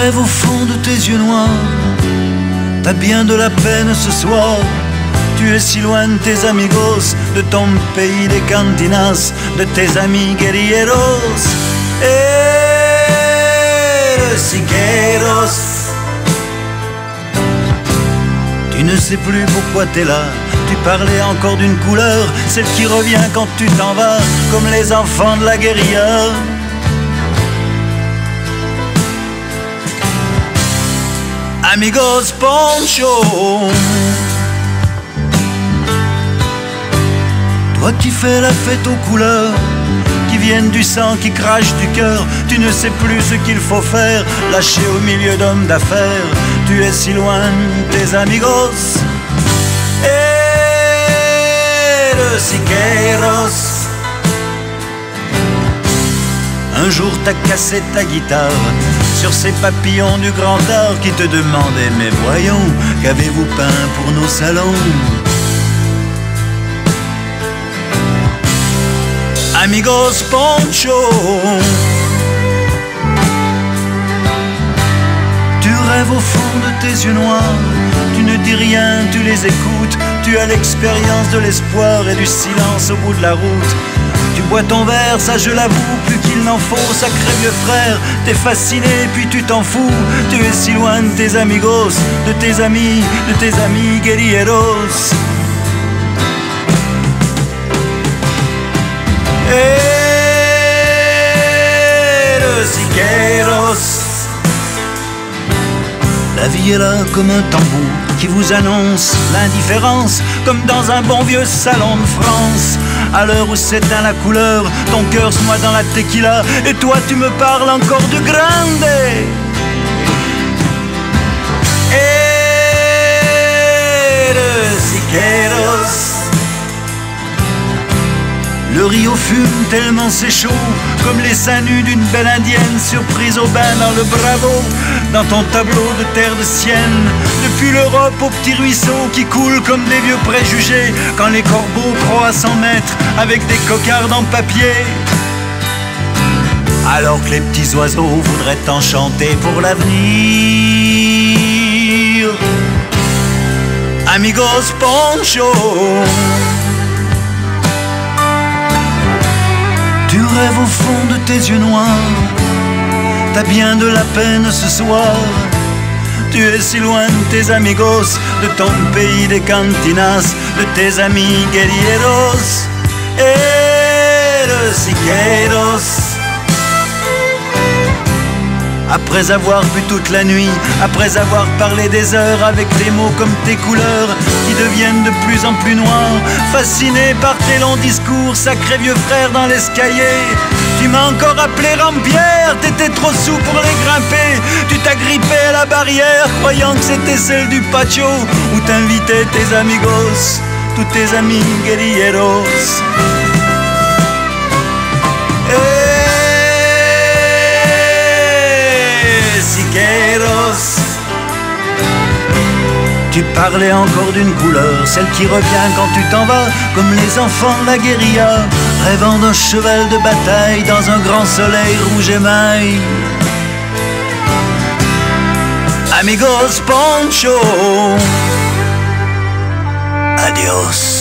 rêve au fond de tes yeux noirs. T'as bien de la peine ce soir, tu es si loin de tes amigos, de ton pays des cantinas, de tes amis guerrilleros. Siqueiros, tu ne sais plus pourquoi t'es là. Tu parlais encore d'une couleur, celle qui revient quand tu t'en vas, comme les enfants de la guérilla. Amigos Poncho, toi qui fais la fête aux couleurs, qui viennent du sang, qui crachent du cœur, tu ne sais plus ce qu'il faut faire, lâché au milieu d'hommes d'affaires, tu es si loin de tes amigos. Siqueiros, un jour t'as cassé ta guitare sur ces papillons du grand art qui te demandaient, mais voyons, qu'avez-vous peint pour nos salons? Amigos Poncho, tu rêves au fond de tes yeux noirs, tu ne dis rien, tu les écoutes, tu as l'expérience de l'espoir et du silence au bout de la route. Tu bois ton verre, ça je l'avoue, plus qu'il n'en faut, sacré vieux frère. T'es fasciné puis tu t'en fous, tu es si loin de tes amigos, de tes amis guerrilleros. Siqueiros, la vie est là comme un tambour qui vous annonce l'indifférence, comme dans un bon vieux salon de France. À l'heure où s'éteint la couleur, ton cœur se noie dans la tequila, et toi tu me parles encore de grande. Siqueiros, le Rio fume tellement c'est chaud, comme les seins nus d'une belle indienne surprise au bain dans le Bravo. Dans ton tableau de terre de sienne, depuis l'Europe aux petits ruisseaux qui coulent comme des vieux préjugés, quand les corbeaux croient à 100 mètres avec des cocardes en papier, alors que les petits oiseaux voudraient t'enchanter pour l'avenir. Amigos Poncho, tu rêves au fond de tes yeux noirs, t'as bien de la peine ce soir, tu es si loin de tes amigos, de ton pays des cantinas, de tes amis guerrilleros. Siqueiros, après avoir bu toute la nuit, après avoir parlé des heures avec des mots comme tes couleurs qui deviennent de plus en plus noirs, fasciné par tes longs discours, sacré vieux frère dans l'escalier, tu m'as encore appelé Rampierre, t'étais trop sous pour les grimper, tu t'as grippé à la barrière, croyant que c'était celle du patio où t'invitaient tes amigos, tous tes amis guerrilleros. Siqueiros, tu parlais encore d'une couleur, celle qui revient quand tu t'en vas, comme les enfants de la guérilla, rêvant d'un cheval de bataille dans un grand soleil rouge émail. Amigos Poncho, adios.